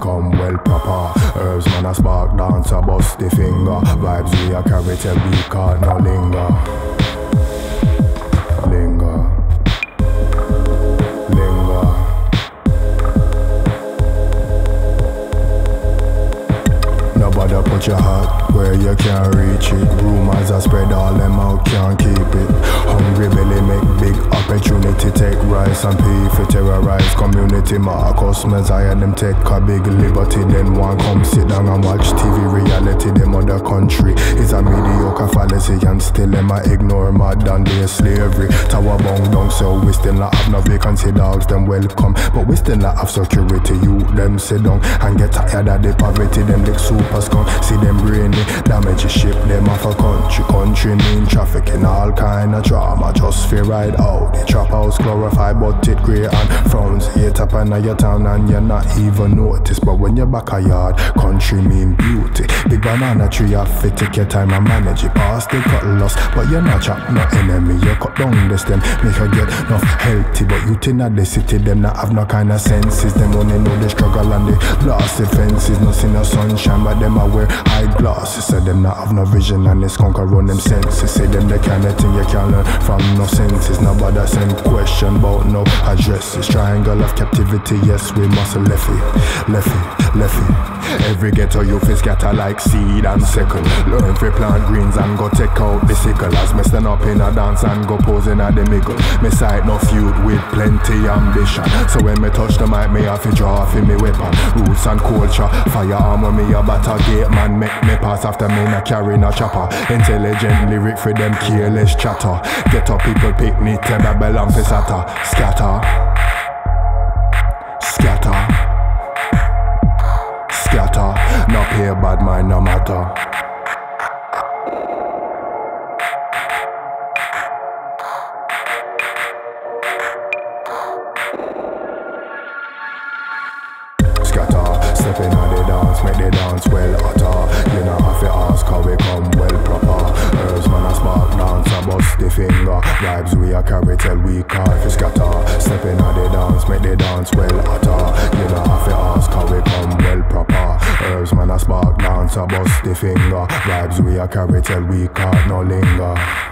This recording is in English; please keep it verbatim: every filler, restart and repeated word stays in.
come well proper. Herbs man a spark dancer, bust the finger. Vibes we a carry till we can't no linger. Put your heart where you can't reach it. Rumors are spread, all them out can't keep it. Hungry belly make big opportunity. Take rice and pay for terrorize community. My customers, I had them take a big liberty. Then one come sit down and watch T V reality. Them other country is a mediocre fallacy, and still them I ignore modern day slavery. Tower bound down, so we still not have no vacancy. Dogs them welcome, but we still not have security. You them sit down and get tired of the poverty. Them look super scum. See them brainy, damage your ship, them off a country, country mean trafficking, all kind of drama, just fear ride out. The trap house glorify, but it grey and frowns. Hate up in your town and you're not even noticed. But when you're back a yard, country mean beauty. Big banana tree, you fit to take your time and manage it. Past they got lost, but you're not trapped, no enemy. You cut down the stem, make her get enough healthy. But you think that the city, them not have no kind of senses. Them only know the struggle and the lost defenses. No see no sunshine, but them aware. Eyeglasses said them not have no vision and they skunk around them senses. Say them the kind of thing you can learn from no senses. Nobody send question about no addresses. Triangle of captivity, yes we must left it, left it, left it. Every ghetto youth is scatter like seed and sickle. Learn to plant greens and go take out the sickle. As me stand up in a dance and go posing at the mickle. Me sight no feud with plenty ambition. So when me touch the mic, me have to draw off in me weapon. Roots and culture, firearm when me a batter gate. Man make me pass after me na carry no chopper. Intelligent lyric for them careless chatter. Get up people picnic, tell me bell and pisata. Scatter, scatter, scatter. No pay bad mind no matter. Stepping on the dance, make the dance well utter. You know have to ask how we come well proper. Herbs man a spark dancer, bust the finger. Vibes we a carry till we can't fi scatter. Stepping on the dance, make the dance well utter. You know have to ask how we come well proper. Herbs man a spark dancer, bust the finger. Vibes we a carry till we can't no linger.